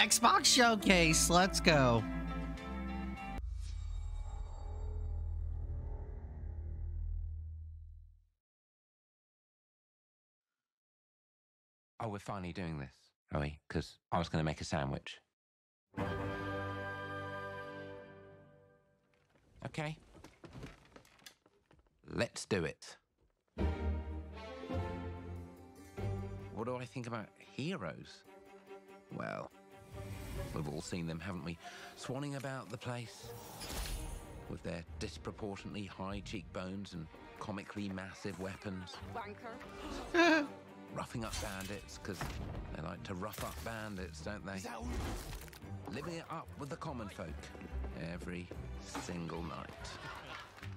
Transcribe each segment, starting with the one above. Xbox Showcase. Let's go. Oh, we're finally doing this, are we? Because I was going to make a sandwich. Okay. Let's do it. What do I think about heroes? Well, we've all seen them, haven't we? Swanning about the place with their disproportionately high cheekbones and comically massive weapons. Wanker. Roughing up bandits, because they like to rough up bandits, don't they? Living it up with the common folk every single night.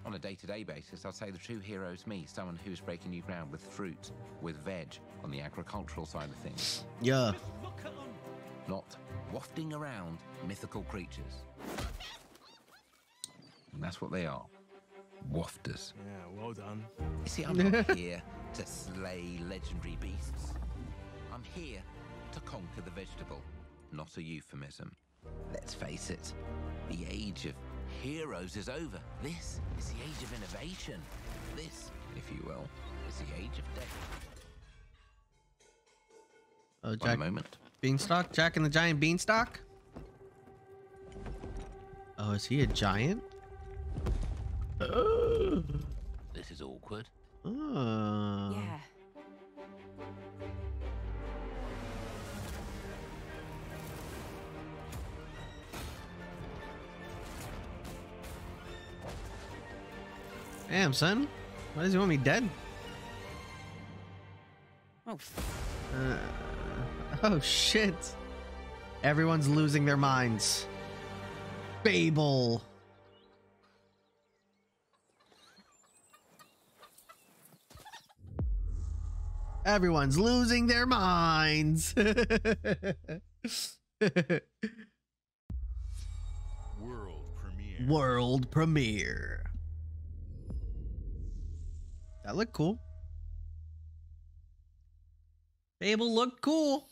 On a day-to-day basis, I'd say the true hero is me, someone who's breaking new ground with fruit, with veg, on the agricultural side of things. Yeah. Not wafting around mythical creatures. And that's what they are. Wafters. Yeah, well done. You see, I'm not here to slay legendary beasts. I'm here to conquer the vegetable. Not a euphemism. Let's face it, the age of heroes is over. This is the age of innovation. This, if you will, is the age of death. Oh, Jack. One moment. Beanstalk? Jack and the Giant Beanstalk? Oh, is he a giant? This is awkward. Yeah. Damn, son. Why does he want me dead? Oh. Oh shit. Everyone's losing their minds. Fable. Everyone's losing their minds. World premiere. World premiere. That looked cool. Fable looked cool.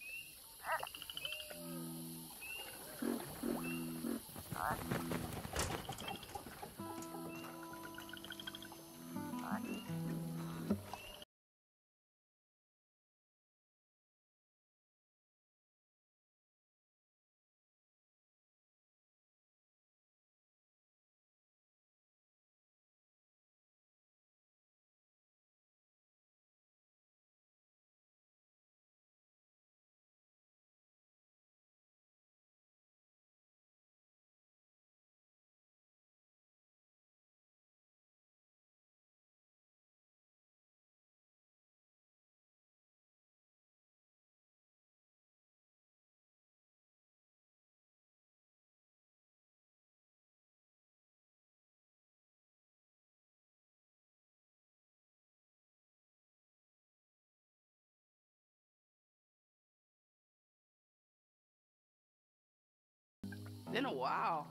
Been a while.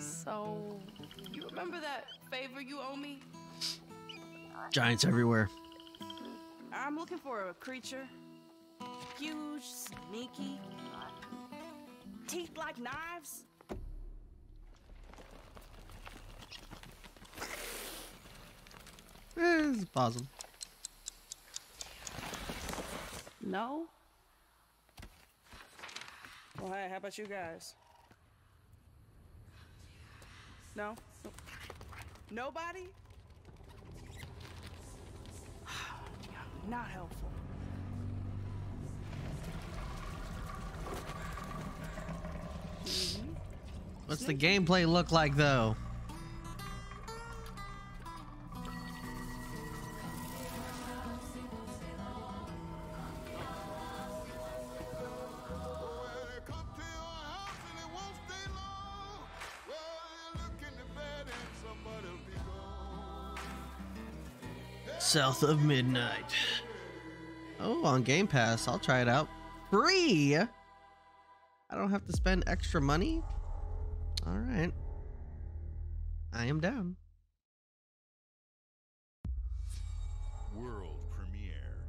So, you remember that favor you owe me? Giants everywhere. I'm looking for a creature. Huge, sneaky, teeth like knives. It's possible. No? Well, hey, how about you guys? No? Nobody? Not helpful. Mm-hmm. What's the gameplay look like, though? South of Midnight. Oh, on Game Pass. I'll try it out. Free! I don't have to spend extra money? Alright. I am down. World premiere.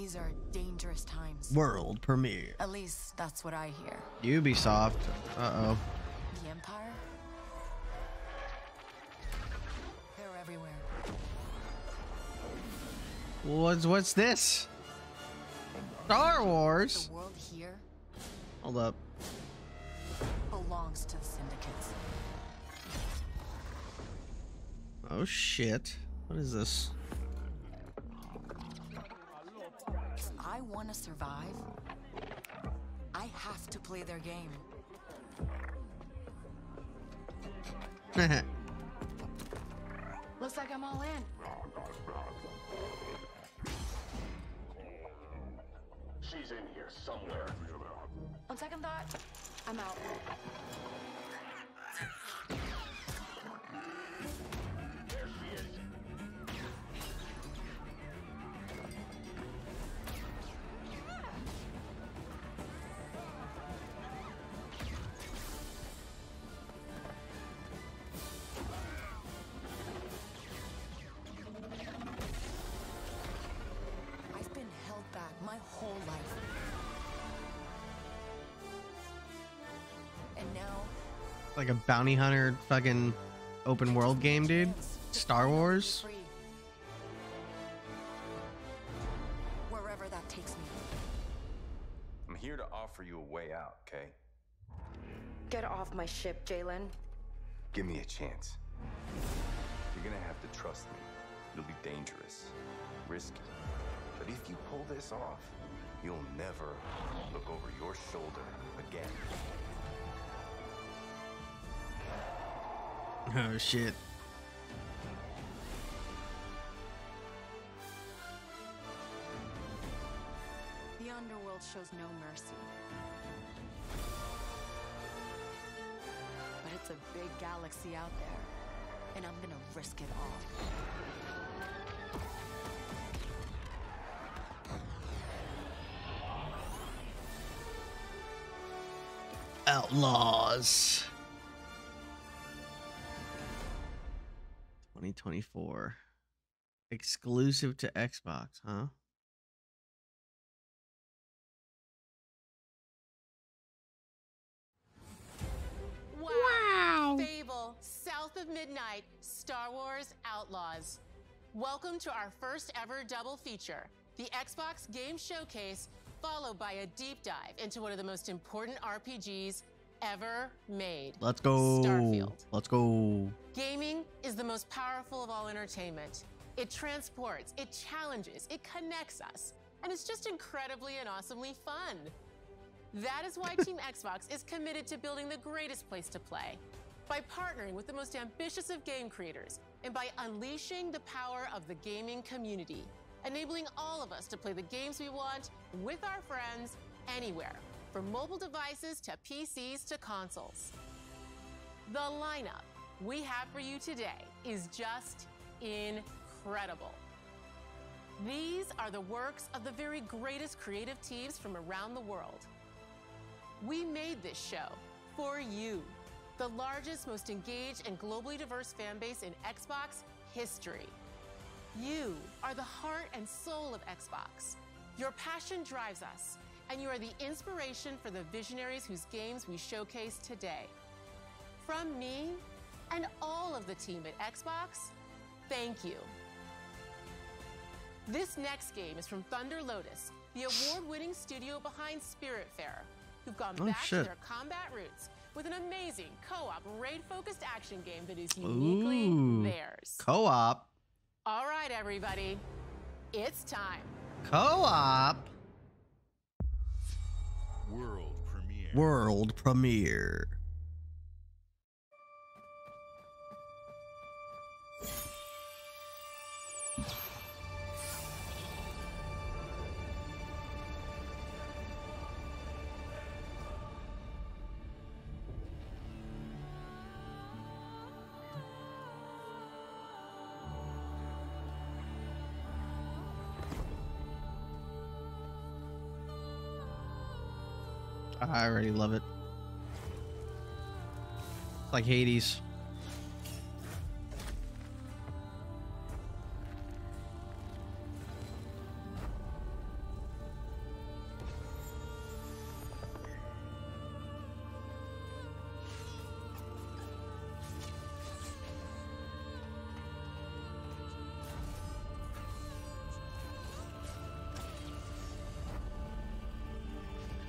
These are dangerous times. World premiere. At least that's what I hear. Ubisoft. Uh-oh. The Empire? They're everywhere. What's this? Star Wars? The world here? Hold up. Belongs to the syndicates. Oh shit. What is this? If I want to survive, I have to play their game. Looks like I'm all in. She's in here somewhere. On second thought, I'm out. Like a bounty hunter fucking open world game, dude. Star Wars. Wherever that takes me. I'm here to offer you a way out, okay? Get off my ship, Jalen. Give me a chance. You're gonna have to trust me. It'll be dangerous, risky. But if you pull this off, you'll never look over your shoulder again. Oh shit. The underworld shows no mercy. But it's a big galaxy out there, and I'm gonna risk it all. Outlaws. 2024 exclusive to Xbox, huh? Wow. Fable, South of Midnight, Star Wars Outlaws. Welcome to our first ever double feature, the Xbox Game Showcase, followed by a deep dive into one of the most important RPGs ever made. Let's go. Starfield. Let's go. Gaming is the most powerful of all entertainment. It transports, it challenges, it connects us, and it's just incredibly and awesomely fun. That is why Team Xbox is committed to building the greatest place to play, by partnering with the most ambitious of game creators, and by unleashing the power of the gaming community, enabling all of us to play the games we want with our friends anywhere. From mobile devices to PCs to consoles. The lineup we have for you today is just incredible. These are the works of the very greatest creative teams from around the world. We made this show for you, the largest, most engaged, and globally diverse fan base in Xbox history. You are the heart and soul of Xbox. Your passion drives us, and you are the inspiration for the visionaries whose games we showcase today. From me and all of the team at Xbox, thank you. This next game is from Thunder Lotus, the award-winning studio behind Spiritfarer, who've gone back to their combat roots with an amazing co-op raid-focused action game that is uniquely theirs. Co-op. All right, everybody, it's time. Co-op. World premiere. World premiere. I already love it. It's like Hades.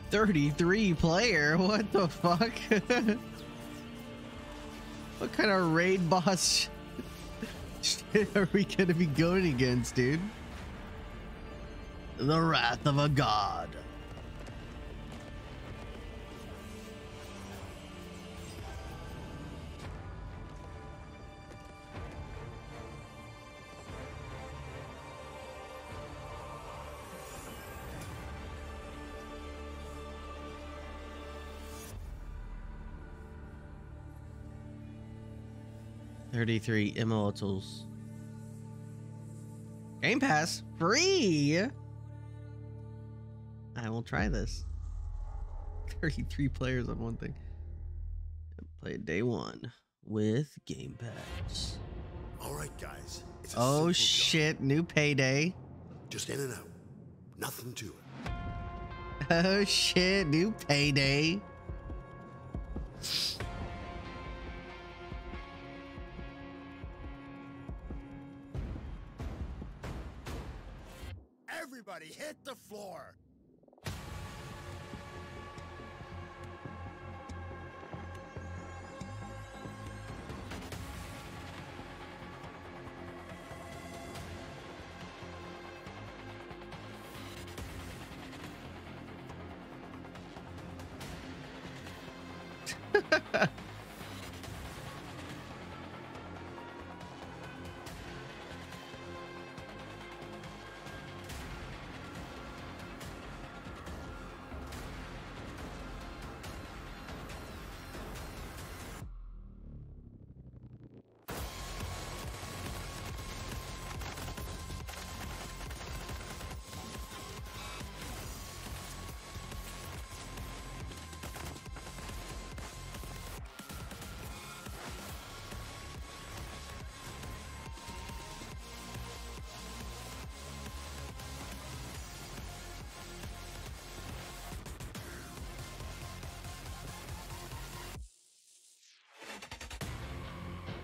33 player. What the fuck? What kind of raid boss shit are we gonna be going against, dude? The wrath of a god. $33 immortals. Game Pass free. I will try this. 33 players on one thing. Played day one with Game Pass. All right, guys. It's a oh shit! Job. New Payday. Just in and out. Nothing to it. Oh shit! New Payday. Hit the floor.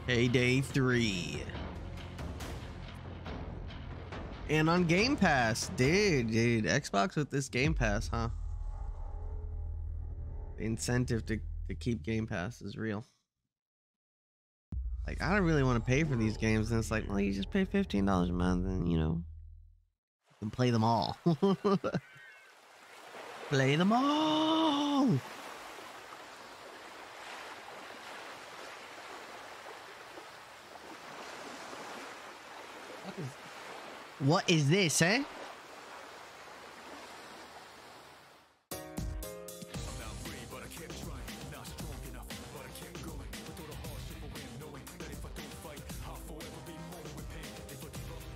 Payday 3. And on Game Pass. Dude. Xbox with this Game Pass, huh? The incentive to keep Game Pass is real. Like, I don't really want to pay for these games. And it's like, well, you just pay $15 a month and, you know, you can play them all. Play them all! What is this, eh?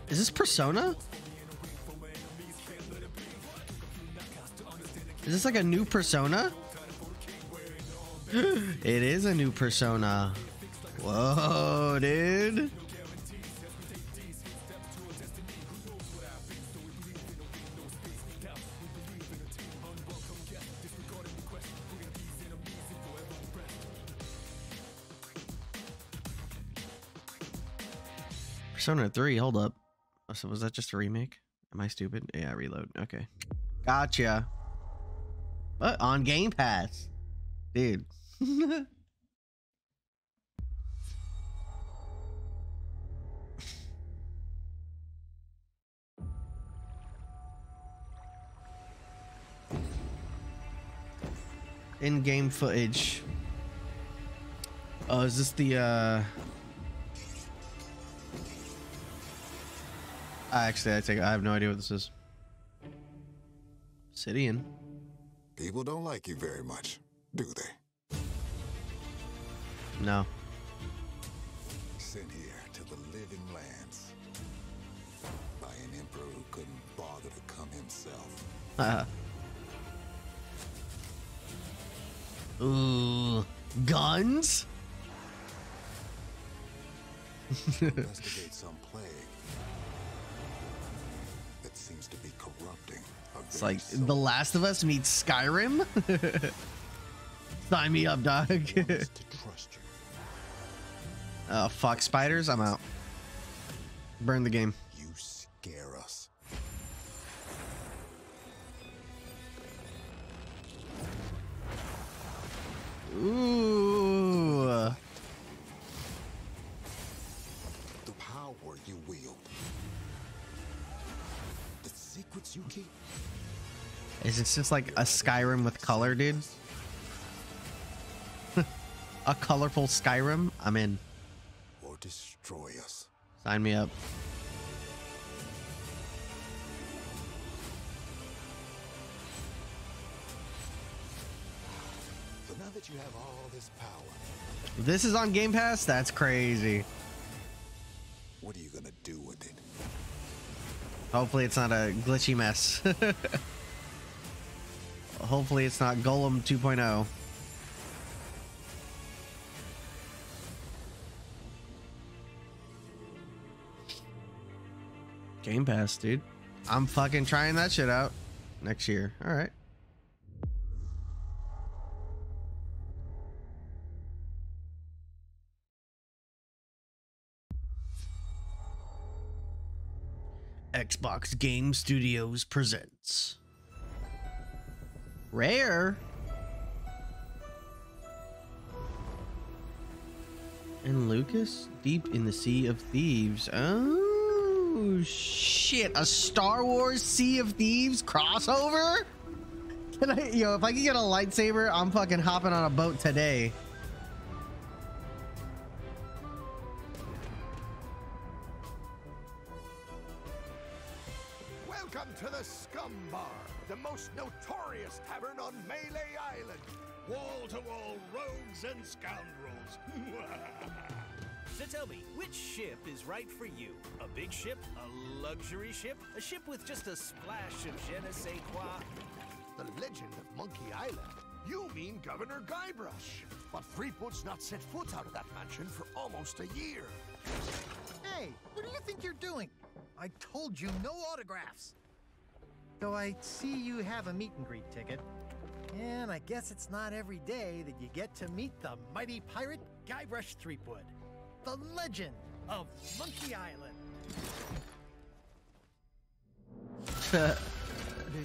Is this Persona? Is this like a new Persona? It is a new Persona. Whoa, dude. Persona 3, hold up. So was that just a remake? Am I stupid? Yeah, reload. Okay. Gotcha. But on Game Pass. Dude. In-game footage. Oh, is this the actually, I have no idea what this is. Obsidian. People don't like you very much, do they? No. Sent here to the living lands by an emperor who couldn't bother to come himself. Ooh, guns? Investigate some plague. Seems to be corrupting. It's like soul. The Last of Us meets Skyrim. Sign me up, dog. Oh fuck, spiders! I'm out. Burn the game. You scare us. Ooh. The power you wield. The secrets you keep. Is this just like a Skyrim with color, dude? A colorful Skyrim? I'm in. Or destroy us. Sign me up. So now that you have all this power. This is on Game Pass? That's crazy. What are you gonna do with it? Hopefully it's not a glitchy mess. Hopefully it's not Golem 2.0. Game Pass, dude. I'm fucking trying that shit out next year. All right. Xbox Game Studios presents Rare and Lucas deep in the Sea of Thieves. Oh shit, a Star Wars Sea of Thieves crossover? Can I, yo, if I can get a lightsaber, I'm fucking hopping on a boat today. Welcome to the Scum Bar, the most notorious tavern on Melee Island. Wall-to-wall rogues and scoundrels. So tell me, which ship is right for you? A big ship? A luxury ship? A ship with just a splash of je ne sais quoi? The Legend of Monkey Island? You mean Governor Guybrush. But Threepwood's not set foot out of that mansion for almost a year. Hey, what do you think you're doing? I told you, no autographs. Though I see you have a meet and greet ticket. And I guess it's not every day that you get to meet the mighty pirate Guybrush Threepwood. The Legend of Monkey Island.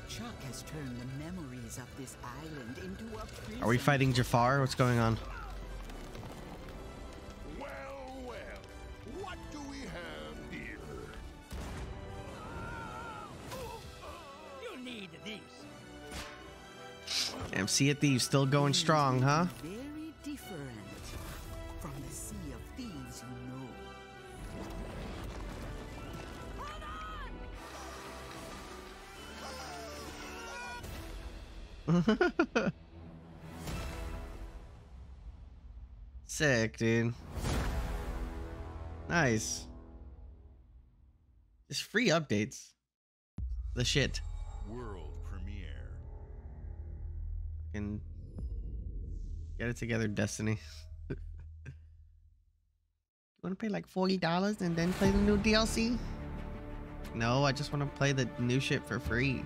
Chuck has turned the memories of this island into a prison. Are we fighting Jafar? What's going on? Well, well. What do we have here? You need these. Damn, Sea of Thieves still going strong, huh? Sick, dude. Nice. Just free updates. The shit. World premiere. Fucking get it together, Destiny. You want to pay like $40 and then play the new DLC? No, I just want to play the new shit for free.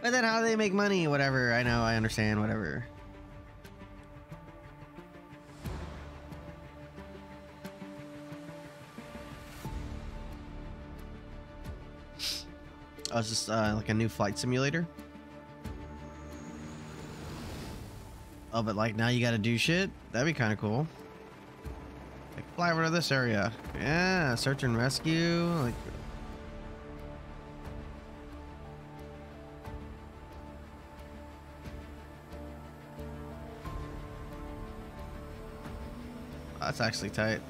But then how do they make money? Whatever. I know. I understand. Whatever. Oh, it's just like a new flight simulator. Oh, but like now you got to do shit. That'd be kind of cool. Like fly over to this area. Yeah. Search and rescue. Like. That's actually tight.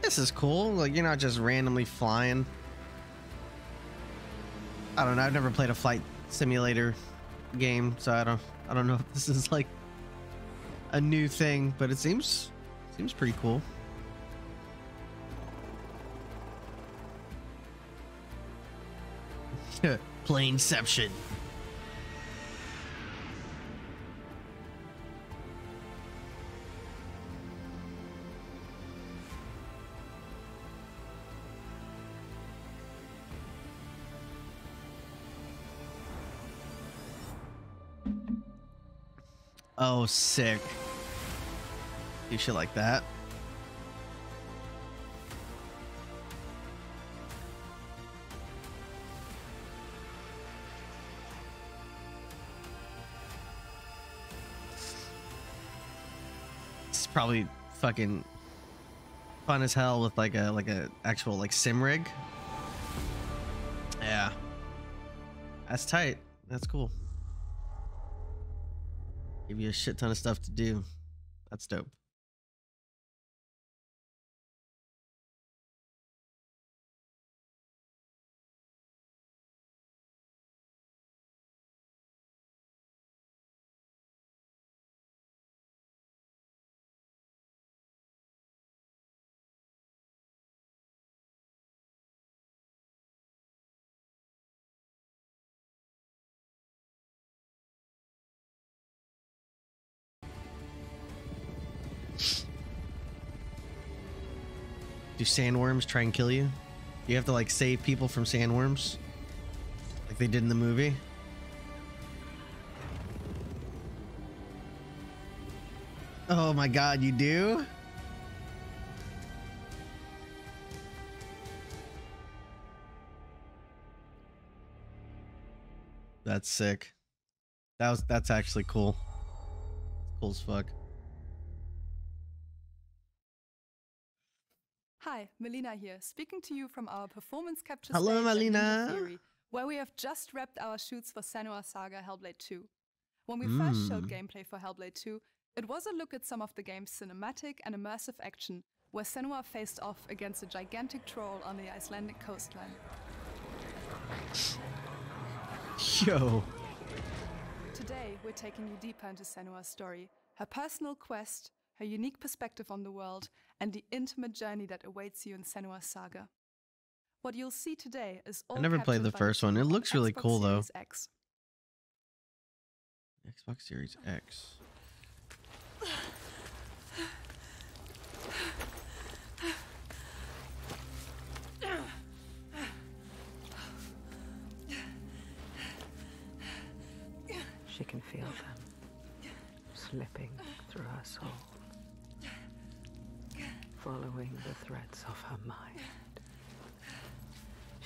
This is cool. Like, you're not just randomly flying. I don't know. I've never played a flight simulator game, so I don't know if this is like a new thing, but it seems pretty cool. Planeception. Oh, sick. do shit like that. It's probably fucking fun as hell with like a actual like sim rig. Yeah, that's tight. That's cool. Give you a shit ton of stuff to do. That's dope. Do sandworms try and kill you? You have to like save people from sandworms like they did in the movie. Oh my god, you do? That's sick. That's actually cool. Cool as fuck. Hi, Melina here, speaking to you from our performance capture stage. Hello, Melina. Theory, where we have just wrapped our shoots for Senua Saga Hellblade 2. When we first showed gameplay for Hellblade 2, it was a look at some of the game's cinematic and immersive action, where Senua faced off against a gigantic troll on the Icelandic coastline. Yo. Today, we're taking you deeper into Senua's story, her personal quest, her unique perspective on the world, and the intimate journey that awaits you in Senua's Saga. What you'll see today is all. I never played the first one. It looks really cool though. Xbox Series X. She can feel them slipping through her soul, following the threads of her mind.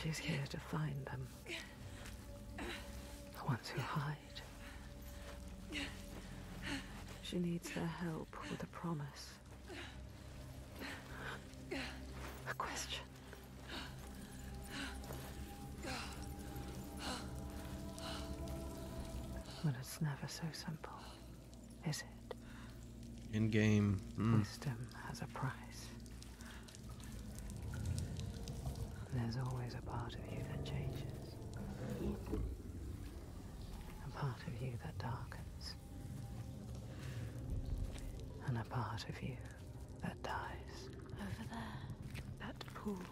She's here to find them, the ones who hide. She needs their help with a promise, a question. But it's never so simple, is it? In game. Wisdom has a price. There's always a part of you that changes. A part of you that darkens. And a part of you that dies. Over there. That pool.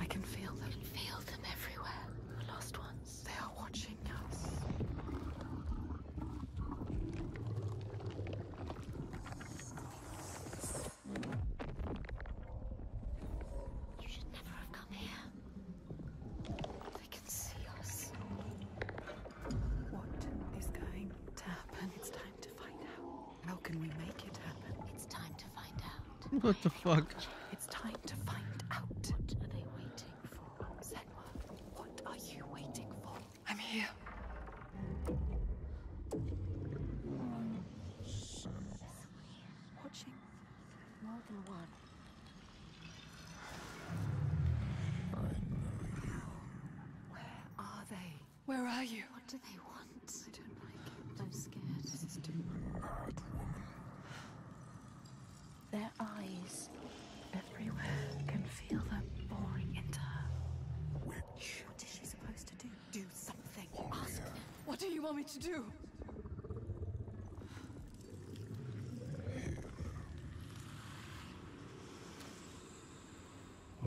I can feel them. Feel them everywhere. The lost ones. They are watching us. What the fuck? It's time to find out. What are they waiting for? Senua, what are you waiting for? I'm here. Watching more than one. I know you. Where are they? Where are you? What do they want? I don't like it. I'm scared. This is too bad. Their eyes everywhere, can feel them boring into her. What is she supposed to do? Do something. Ask them. What do you want me to do?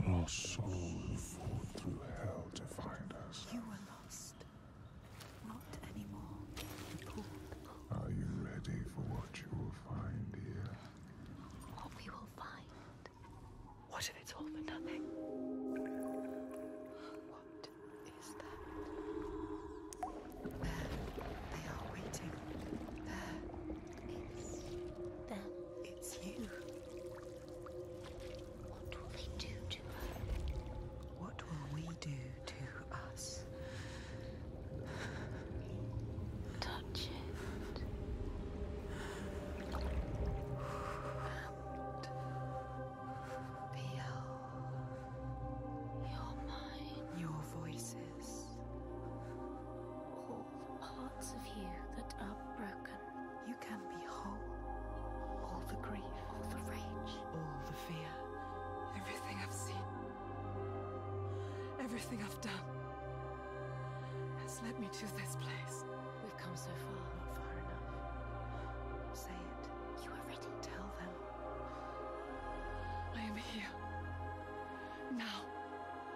Lost soul fall through hell to find us. You were lost. Not anymore. Are you ready for what you will find here? What if it's all for nothing? What is that? There they are. everything I've done has led me to this place. We've come so far, not far enough. Say it. You are ready. Tell them. I am here. Now.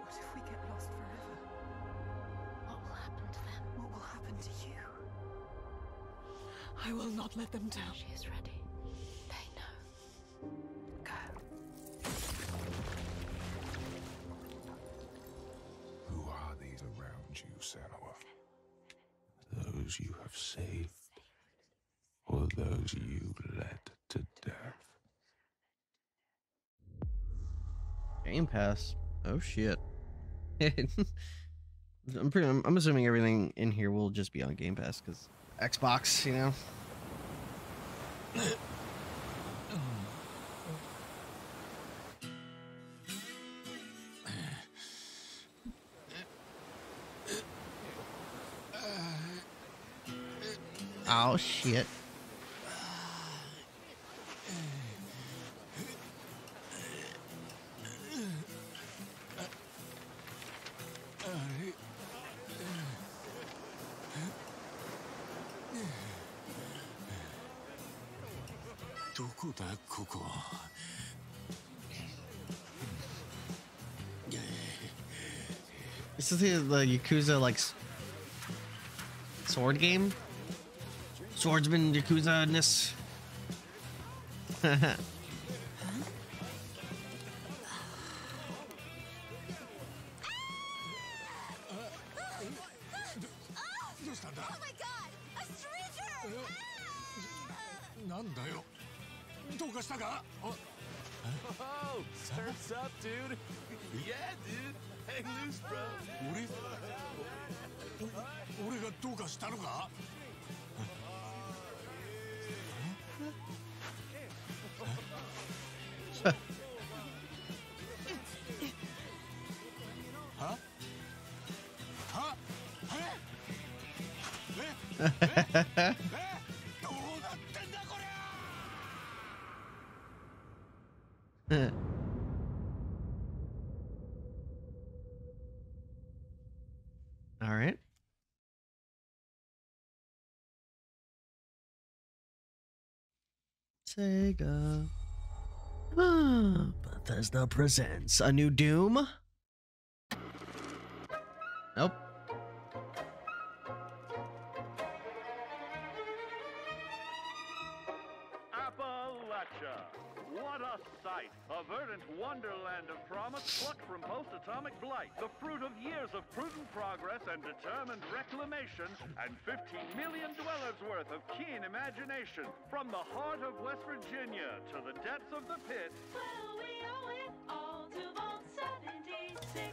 What if we get lost forever? What will happen to them? What will happen to you? I will not let them down. She is ready. Those you have saved, or those you led to death. Game Pass. Oh shit! I'm assuming everything in here will just be on Game Pass because Xbox, you know. Oh shit. This is the Yakuza like sword game? Swordsman Yakuza-ness. Oh, surf's up, dude. Yeah, dude. Hang loose, bro. Sega. Bethesda presents a new Doom. Nope. Appalachia. What a sight. A verdant wonderland of promise plucked from post-atomic blight. The fruit of years of prudent progress and determined reclamation and 15 million dwellers worth of keen imagination. From the heart of West Virginia to the depths of the pit. Well, we owe it all to Vault 76.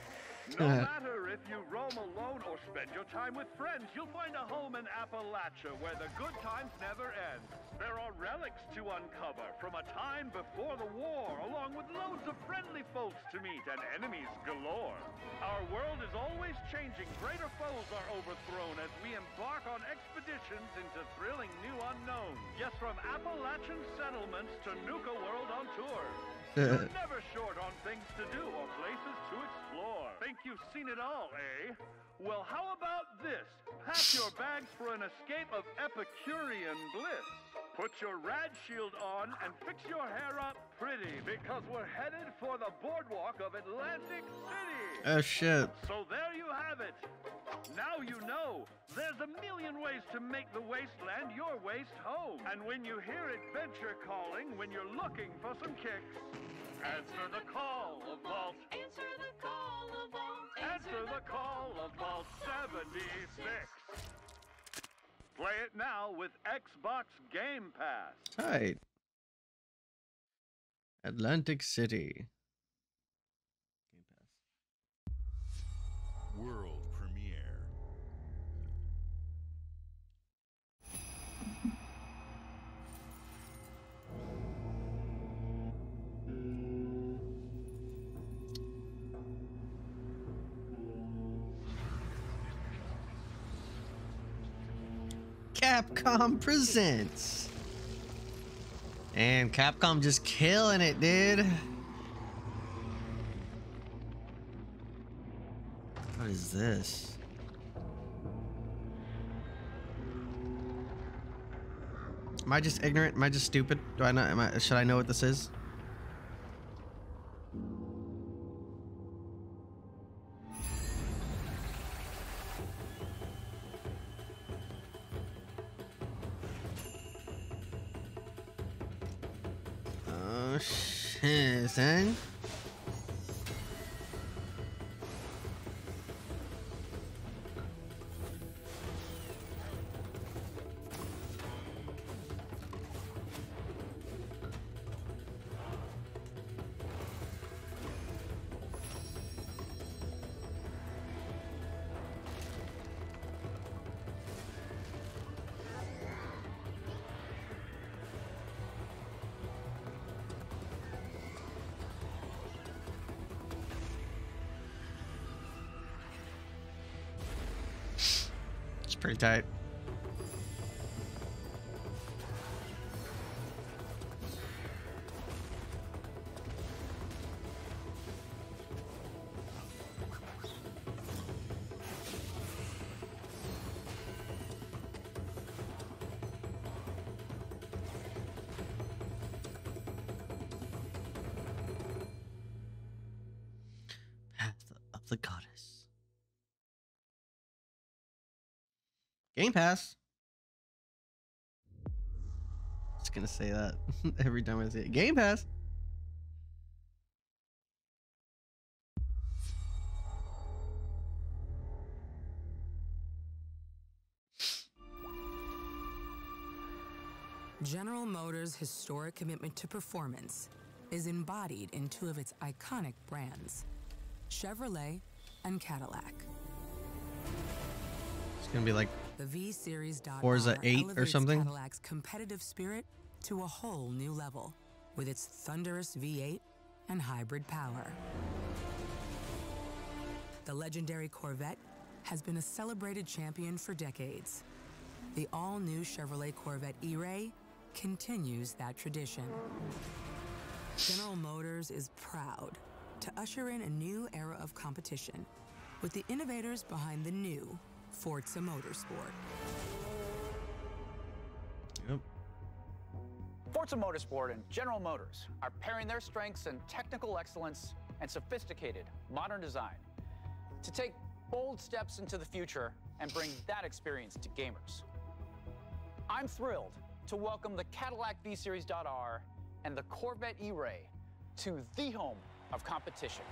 No matter if you roam alone or spend your time with friends, you'll find a home in Appalachia where the good times never end. There are relics to uncover from a time before the war, along with loads of friendly folks to meet and enemies galore. Our world is always changing. Greater foes are overthrown as we embark on expeditions into thrilling new unknowns. Yes, from Appalachian settlements to Nuka World on tour. You're never short on things to do or places to explore. Think you've seen it all, eh? Well, how about this? Pack your bags for an escape of Epicurean bliss. Put your rad shield on and fix your hair up pretty because we're headed for the boardwalk of Atlantic City. Oh, shit. So there you have it. Now you know. There's a million ways to make the wasteland your waste home. And when you hear adventure calling, when you're looking for some kicks, answer the call of Vault. Answer the call of Vault. Answer the call of Vault 76. Play it now with Xbox Game Pass. Right. Atlantic City. Game Pass. World premiere. Capcom presents. And Capcom just killing it, dude. What is this? Am I just ignorant? Am I just stupid? Do I not? Should I know what this is? Oh shit, son. Pretty tight. Game Pass. Just gonna say that every time I say it. Game Pass. General Motors' historic commitment to performance is embodied in two of its iconic brands, Chevrolet and Cadillac. It's gonna be like the V-Series Forza 8 or something. Cadillac's competitive spirit to a whole new level with its thunderous V8 and hybrid power. The legendary Corvette has been a celebrated champion for decades. The all-new Chevrolet Corvette E-Ray continues that tradition. General Motors is proud to usher in a new era of competition with the innovators behind the new Forza Motorsport. Yep. Forza Motorsport and General Motors are pairing their strengths in technical excellence and sophisticated modern design to take bold steps into the future and bring that experience to gamers. I'm thrilled to welcome the Cadillac V-Series.R and the Corvette E-Ray to the home of competition.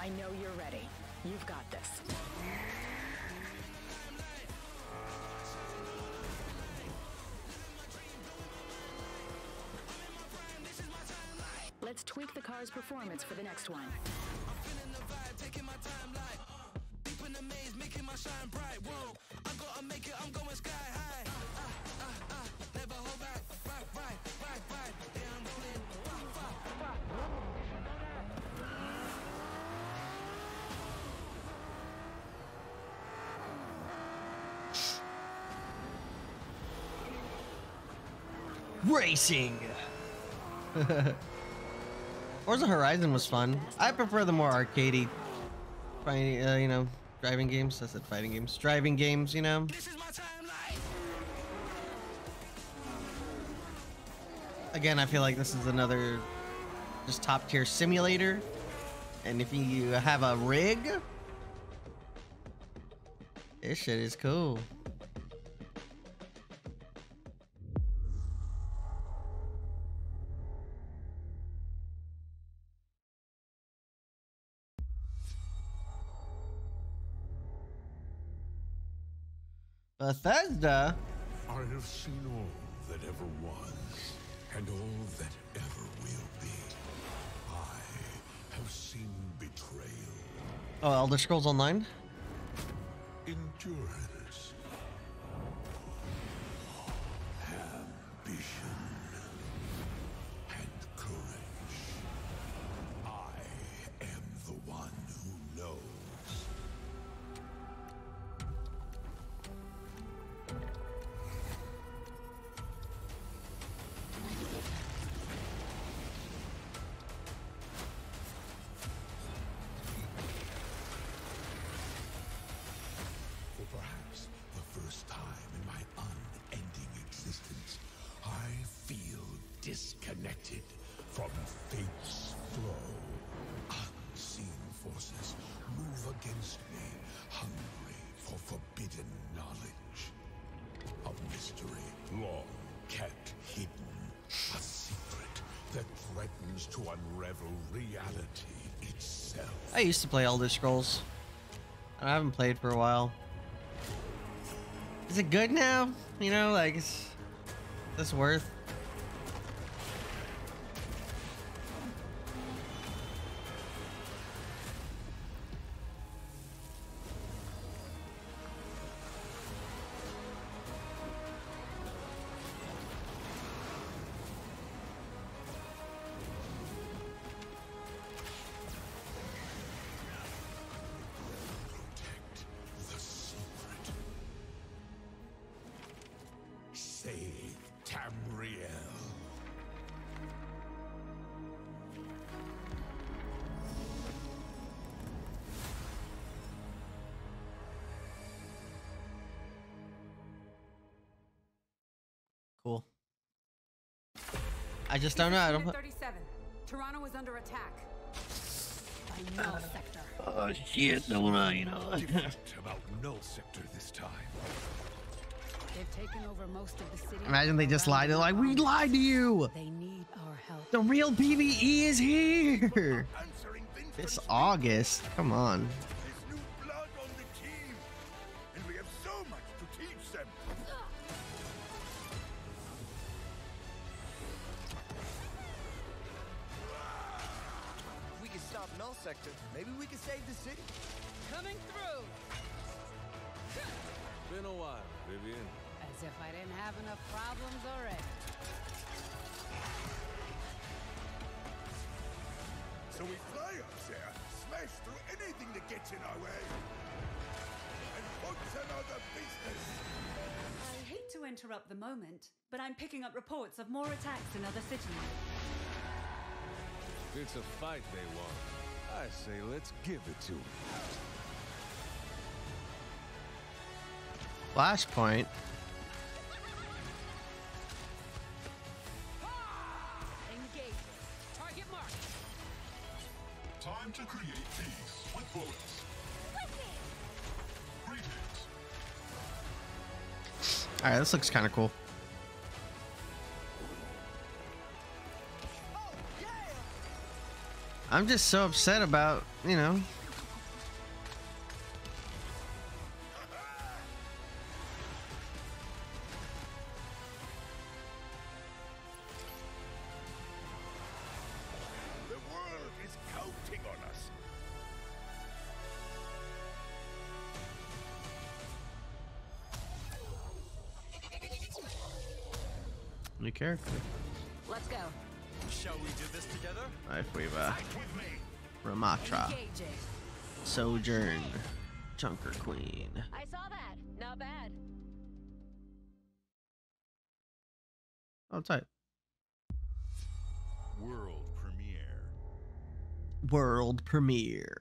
I know you're ready. You've got this. Let's tweak the car's performance for the next one. Racing. Forza Horizon was fun. I prefer the more arcadey, you know, driving games. I said fighting games, driving games. You know, again, I feel like this is another just top tier simulator, and if you have a rig, this shit is cool. Bethesda? I have seen all that ever was, and all that ever will be. I have seen betrayal. Oh, Elder Scrolls Online? Endurance. Ambition. And courage. I am the one who knows. disconnected from fate's flow. Unseen forces move against me, hungry for forbidden knowledge. A mystery long kept hidden, a secret that threatens to unravel reality itself. I used to play Elder Scrolls. I haven't played for a while. Is it good now? You know, like, is this worth? I just don't know. I don't. 37. Toronto is under attack. By Null Sector. Oh shit! Don't I? You know. About Null Sector this time. They've taken over most of the city. Imagine they just lied. They're like, we lied to you. They need our help. The real PvE is here. This August. Come on. There's new blood on the team, and we have so much to teach them. Null Sector. Maybe we can save the city. Coming through. Been a while, Vivian. As if I didn't have enough problems already. So we fly up there, smash through anything that gets in our way, and what's another business? I hate to interrupt the moment, but I'm picking up reports of more attacks in other cities. It's a fight they want. I say, let's give it to him. Flashpoint. Engage. Target marked. Time to create peace with bullets. Greetings. All right, this looks kind of cool. I'm just so upset about, you know. The world is counting on us. New character. Let's go. Shall we do this together? If we've Ramatra. Sojourn. Junker Queen. I saw that. Not bad. Oh, tight. World premiere. World premiere.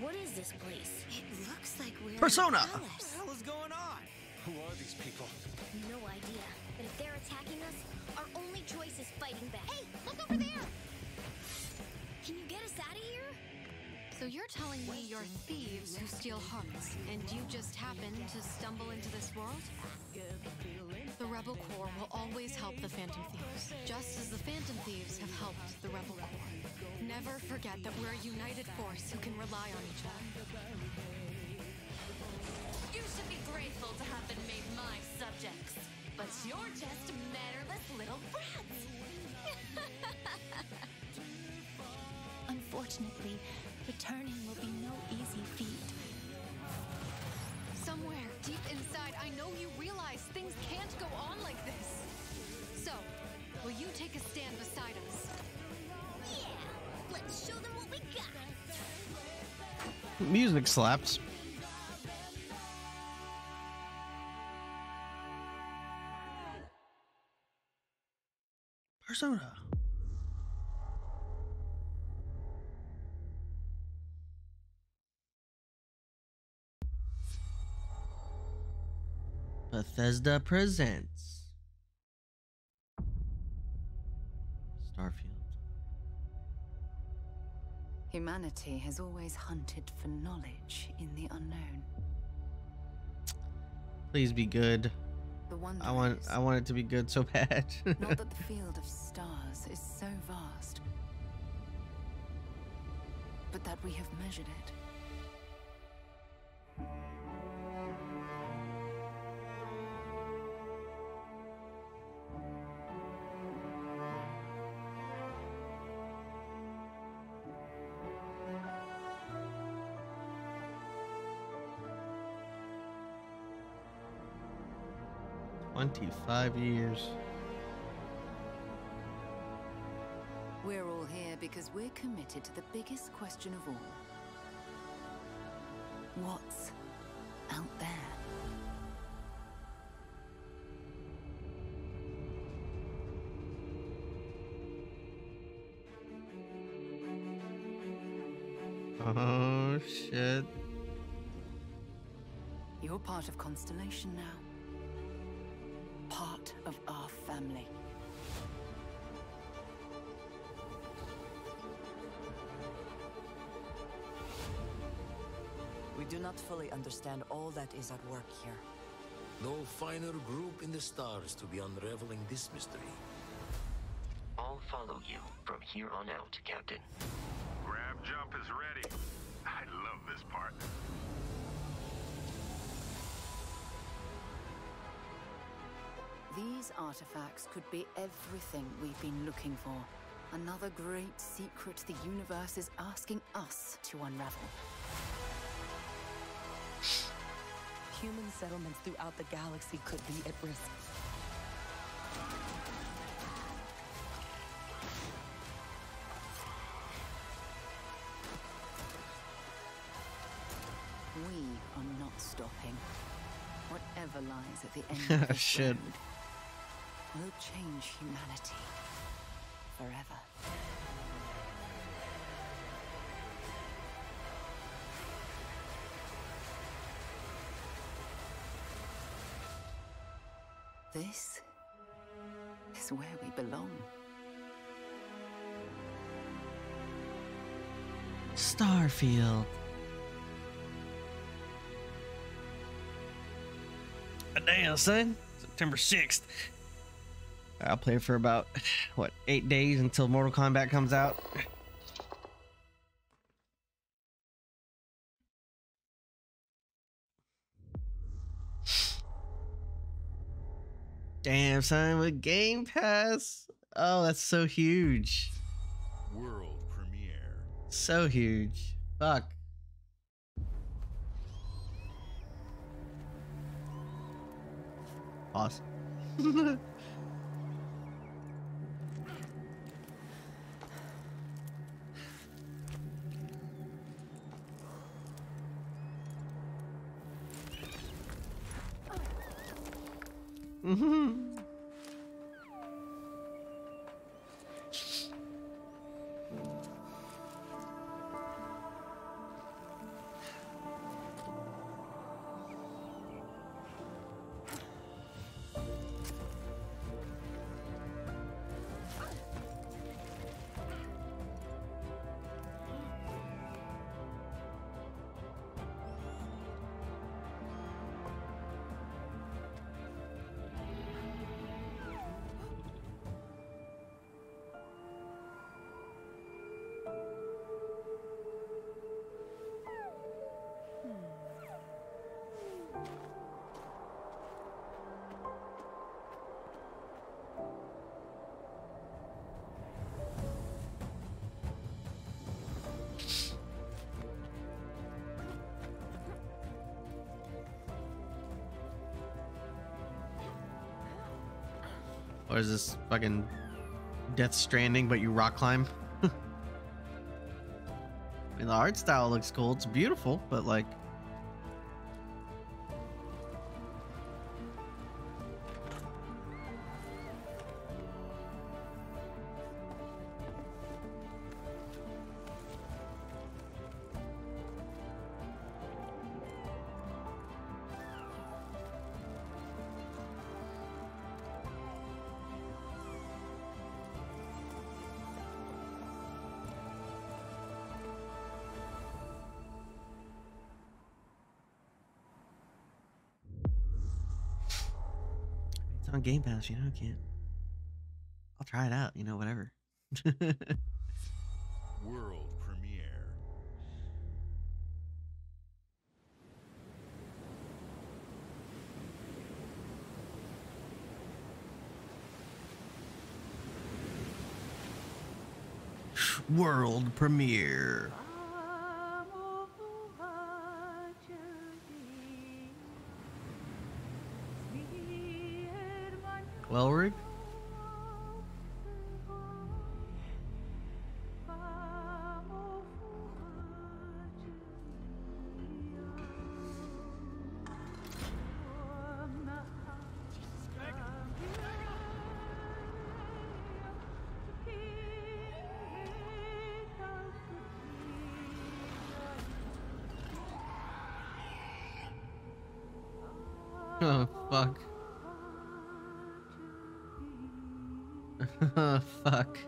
What is this place? It looks like we're Persona! What the hell is going on? Who are these people? No idea. But if they're attacking us, our only choice is fighting back. Hey, look over there! Can you get us out of here? So you're telling me you're thieves who steal hearts, and you just happen to stumble into this world? The Rebel Corps will always help the Phantom Thieves, just as the Phantom Thieves have helped the Rebel Corps. Never forget that we're a united force who can rely on each other. You should be grateful to have been made my subjects, but you're just mannerless little brats. Unfortunately, returning will be no easy feat. Somewhere deep inside, I know you realize things can't go on like this. So, will you take a stand beside us? Yeah! Let's show them what we got! Music slaps. Persona. Bethesda presents Starfield. Humanity has always hunted for knowledge in the unknown. Please be good. I want it to be good so bad. Not that the field of stars is so vast, but that we have measured it. Years. We're all here because we're committed to the biggest question of all. What's out there? Oh, shit. You're part of Constellation now. Part of our family. We do not fully understand all that is at work here. No finer group in the stars to be unraveling this mystery. I'll follow you from here on out, Captain. Grab jump is ready. I love this part. These artifacts could be everything we've been looking for. Another great secret the universe is asking us to unravel. Human settlements throughout the galaxy could be at risk. We are not stopping. Whatever lies at the end of this road will change humanity forever. This is where we belong. Starfield. Damn, son. September 6th. I'll play for about, what, 8 days until Mortal Kombat comes out. Damn, son, with Game Pass. Oh, that's so huge. World premiere. So huge. Fuck. Awesome. Mm-hmm. Or is this fucking Death Stranding, but you rock climb? I mean, the art style looks cool. It's beautiful, but like... on Game Pass, you know, I can't. I'll try it out, you know, whatever. World premiere. World premiere. Well, Rick? Oh, fuck. Oh, fuck.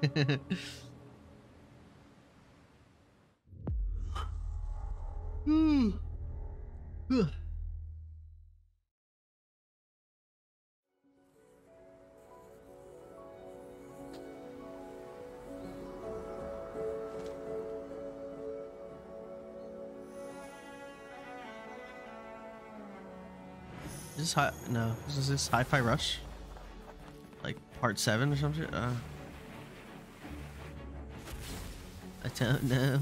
Is this high? No, is this Hi-Fi Rush? Like part 7 or something? I don't know.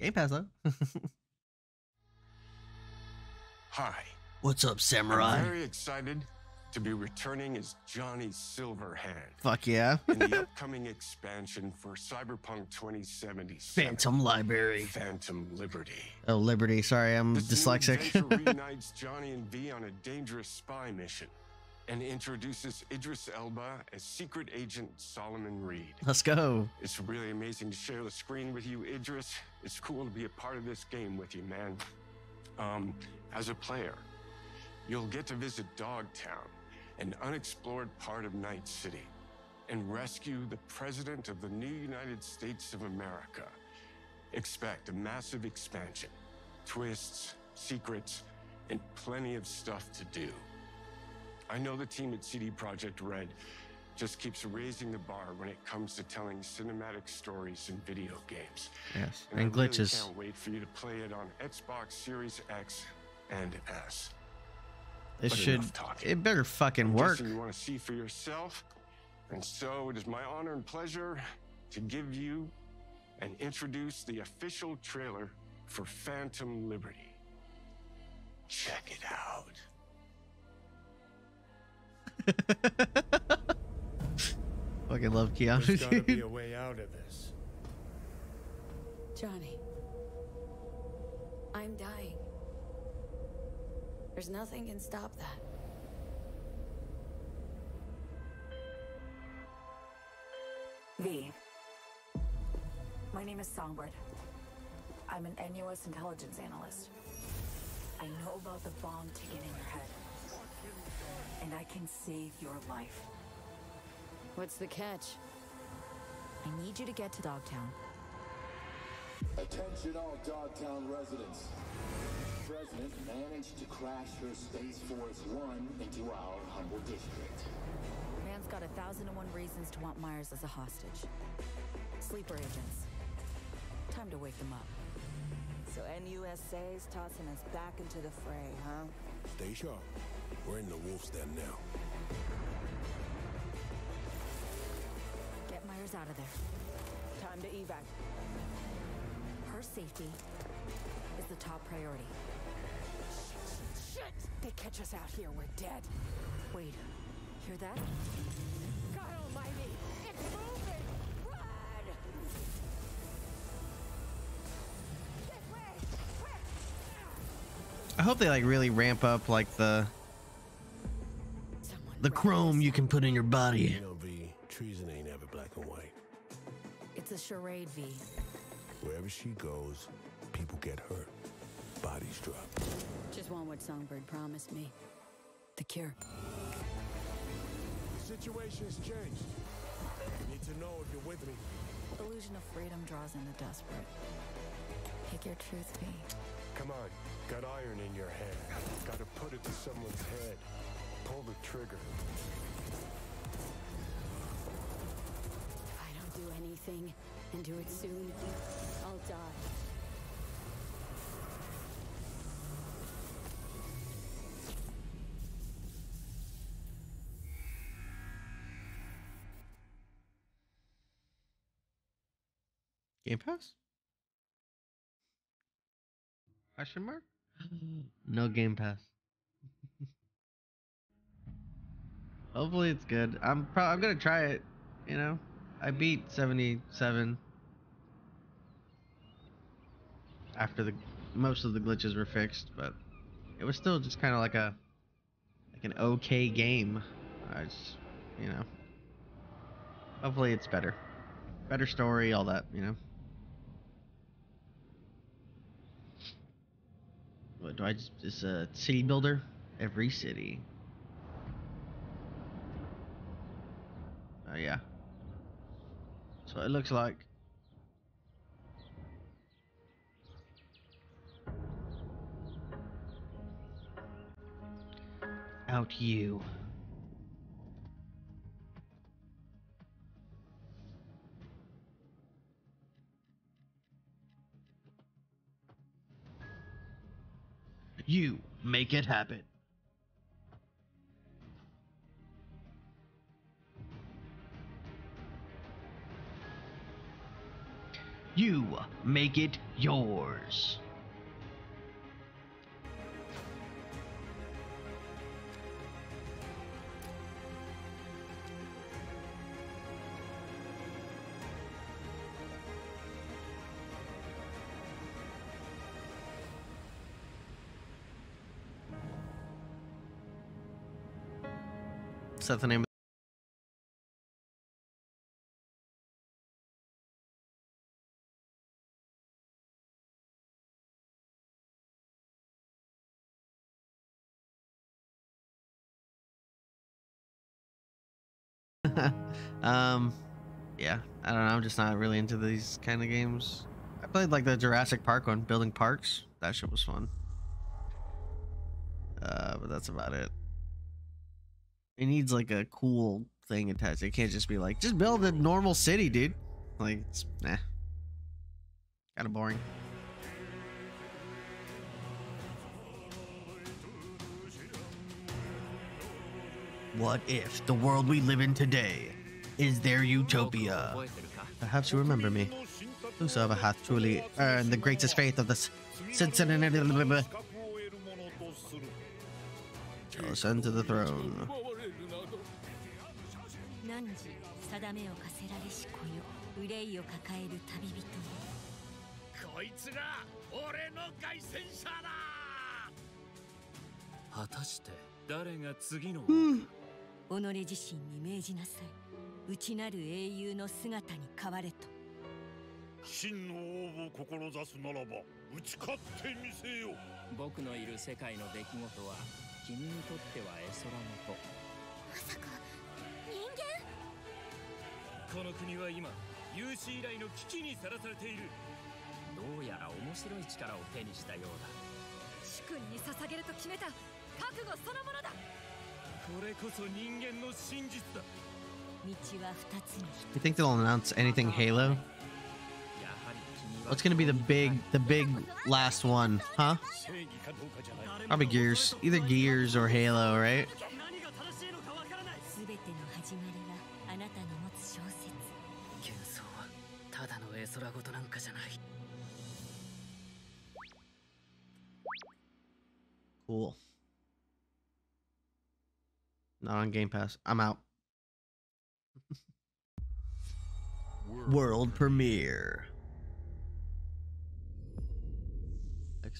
Game Pass, though. Hi. What's up, Samurai? I'm very excited to be returning as Johnny Silverhand. Fuck yeah. In the upcoming expansion for Cyberpunk 2077. Phantom Liberty. Phantom Liberty. Oh, Liberty. Sorry, I'm dyslexic. This reunites Johnny and V on a dangerous spy mission and introduces Idris Elba as Secret Agent Solomon Reed. Let's go. It's really amazing to share the screen with you, Idris. It's cool to be a part of this game with you, man. As a player, you'll get to visit Dogtown, an unexplored part of Night City, and rescue the president of the new United States of America. Expect a massive expansion, twists, secrets, and plenty of stuff to do. I know the team at CD Projekt Red just keeps raising the bar when it comes to telling cinematic stories in video games. Yes, and glitches. Really can't wait for you to play it on Xbox Series X and S. It better fucking work. You want to see for yourself, and so it is my honor and pleasure to give you and introduce the official trailer for Phantom Liberty. Check it out. Fucking love Keanu. There's gotta be a way out of this. Johnny, I'm dying. There's nothing can stop that. V, my name is Songbird. I'm an NUS intelligence analyst. I know about the bomb ticking in your head. And I can save your life. What's the catch? I need you to get to Dogtown. Attention all Dogtown residents. The president managed to crash her Space Force One into our humble district. Man's got 1,001 reasons to want Myers as a hostage. Sleeper agents. Time to wake them up. So NUSA's tossing us back into the fray, huh? Stay sharp. We're in the wolf's den now. Get Myers out of there. Time to evac. Her safety is the top priority. Shit! They catch us out here, we're dead. Wait, hear that? God almighty, it's moving! I hope they like really ramp up like the chrome you can put in your body. Treason ain't ever black and white. It's a charade, V. Wherever she goes, people get hurt. Bodies drop. Just want what Songbird promised me. The cure. The situation's changed. You need to know if you're with me. Illusion of freedom draws in the desperate. Pick your truth, V. Come on. Got iron in your head. Gotta put it to someone's head. Pull the trigger. If I don't do anything, and do it soon, I'll die. Game Pass? Question mark? No Game Pass. Hopefully it's good. I'm gonna try it. You know, I beat 77 after the most of the glitches were fixed, but it was still just kind of like a like an okay game. I just, you know, hopefully it's better, better story, all that, you know. What do I just? Is a city builder? Every city. Oh yeah. That's what it looks like. Out you. You make it happen. You make it yours. Is that the name of yeah, I don't know, I'm just not really into these kind of games. I played like the Jurassic Park one, building parks. That shit was fun. But that's about it. It needs like a cool thing attached. It can't just be like, just build a normal city, dude. Like, it's, nah. Kinda boring. What if the world we live in today is their utopia? Perhaps you remember me. Whosoever hath truly earned the greatest faith of the citizen shall ascend to the throne. You think they'll announce anything Halo? What's gonna be the big last one, huh? Probably Gears, either Gears or Halo, right? Cool. Not on Game Pass. I'm out. World premiere.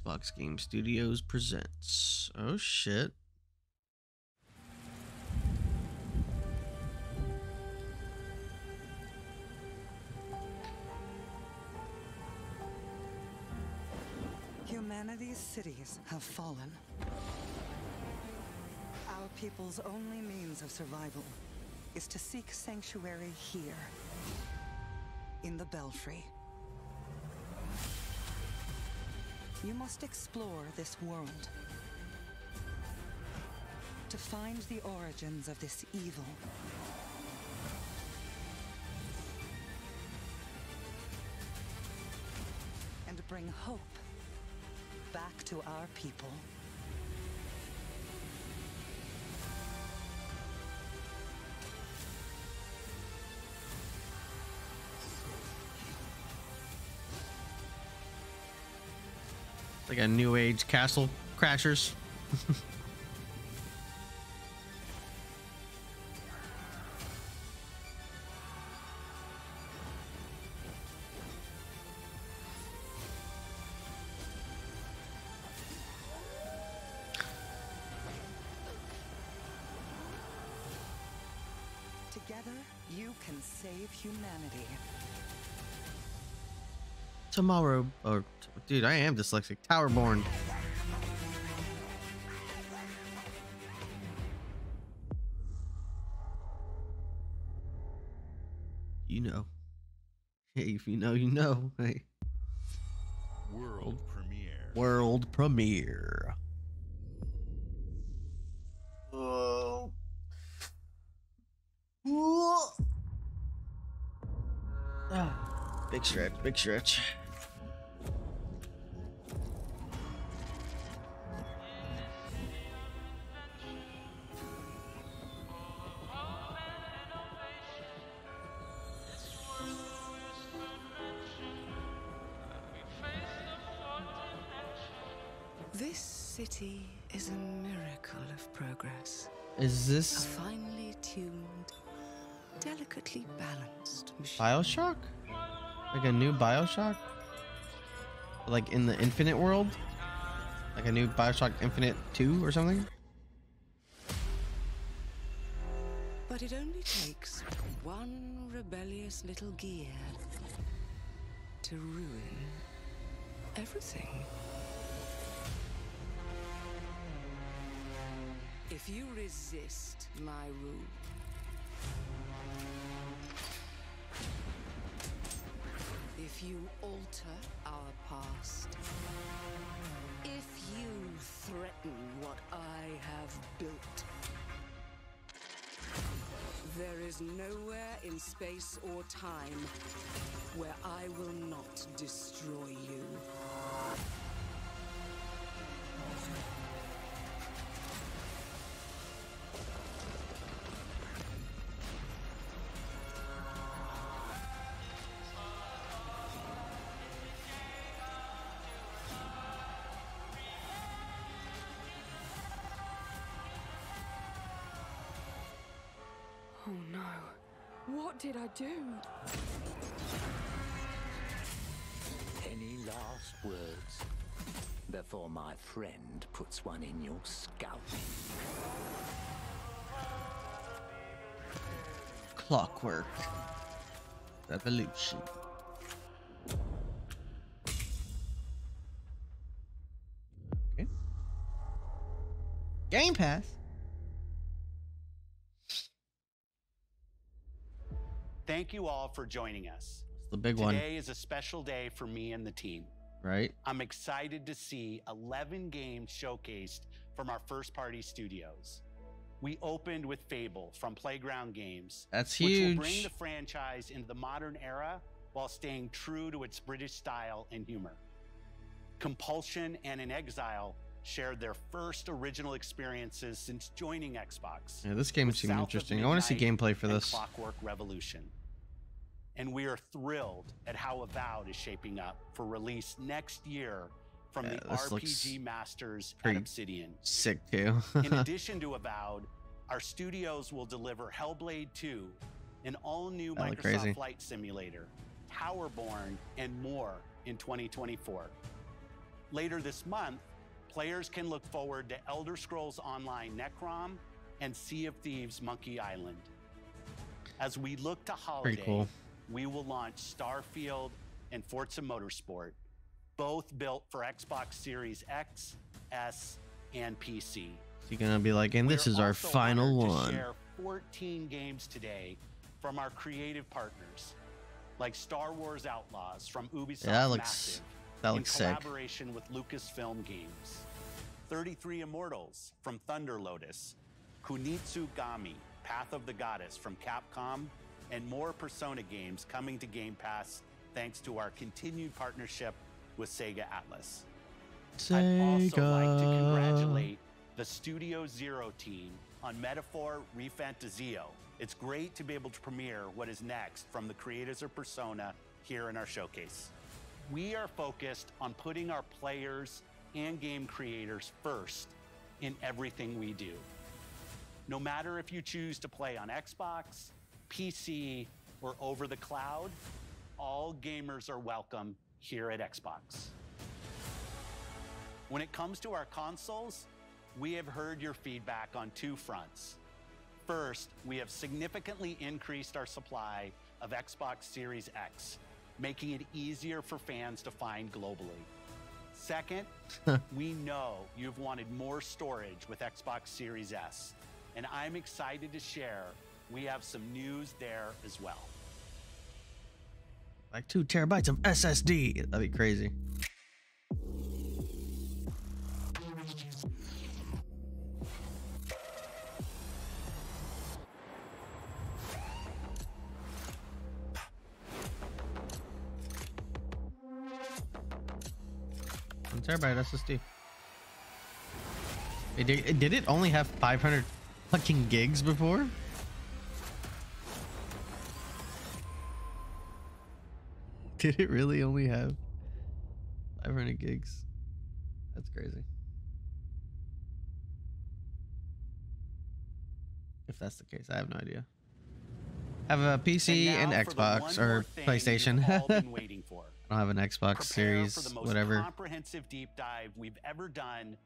Xbox Game Studios presents. Oh shit. Humanity's cities have fallen. Our people's only means of survival is to seek sanctuary here, in the Belfry. You must explore this world to find the origins of this evil. And bring hope back to our people. Like a new age castle crashers. Together, you can save humanity. Tomorrow, or dude, I am dyslexic. Towerborn. You know. Hey, if you know, you know. Hey. World premiere. World premiere. Oh. Ah. Big stretch. Big stretch. Is a miracle of progress. Is this a finely tuned, delicately balanced machine? Bioshock? Like a new Bioshock? Like in the Infinite world? Like a new Bioshock Infinite 2 or something? But it only takes one rebellious little gear to ruin everything. If you resist my rule, if you alter our past, if you threaten what I have built, there is nowhere in space or time where I will not destroy you. What did I do? Any last words before my friend puts one in your scalp? Clockwork Revolution. Okay. Game Pass. Thank you all for joining us. It's the big one. Today is a special day for me and the team. Right. I'm excited to see 11 games showcased from our first-party studios. We opened with Fable from Playground Games. That's huge. Which will bring the franchise into the modern era while staying true to its British style and humor. Compulsion and In Exile shared their first original experiences since joining Xbox. Yeah, this game seemed interesting. I want to see gameplay for this. Clockwork Revolution. And we are thrilled at how Avowed is shaping up for release next year from the RPG masters at Obsidian. Sick too. In addition to Avowed, our studios will deliver Hellblade 2, an all-new Microsoft Flight Simulator, Towerborn, and more in 2024. Later this month, players can look forward to Elder Scrolls Online Necrom and Sea of Thieves Monkey Island. As we look to holiday, we will launch Starfield and Forza Motorsport, both built for Xbox Series X, S, and PC. So you're gonna be like, and this is our final one. To share 14 games today from our creative partners, like Star Wars Outlaws from Ubisoft. Yeah, that looks sick. In collaboration with Lucasfilm Games, 33 Immortals from Thunder Lotus, Kunitsu Gami, Path of the Goddess from Capcom, and more Persona games coming to Game Pass thanks to our continued partnership with Sega Atlas. I'd also like to congratulate the Studio Zero team on Metaphor ReFantazio. It's great to be able to premiere what is next from the creators of Persona here in our showcase. We are focused on putting our players and game creators first in everything we do. No matter if you choose to play on Xbox, PC, or over the cloud, all gamers are welcome here at Xbox. When it comes to our consoles, we have heard your feedback on two fronts. First, we have significantly increased our supply of Xbox Series X, making it easier for fans to find globally. Second, we know you've wanted more storage with Xbox Series S, and I'm excited to share we have some news there as well. Like 2 terabytes of SSD. That'd be crazy. Terabyte SSD. Did it only have 500 fucking gigs before? Did it really only have 500 gigs? That's crazy. If that's the case, I have no idea. I have a PC and Xbox or PlayStation. I don't have an Xbox Series, for the most comprehensive deep dive we've ever done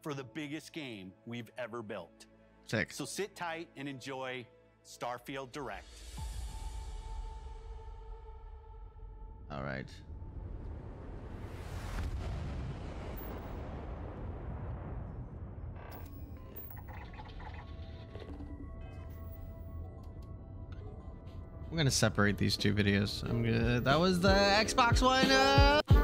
for the biggest game we've ever built. Sick. So sit tight and enjoy Starfield Direct. All right. We're gonna separate these two videos. That was the Xbox one.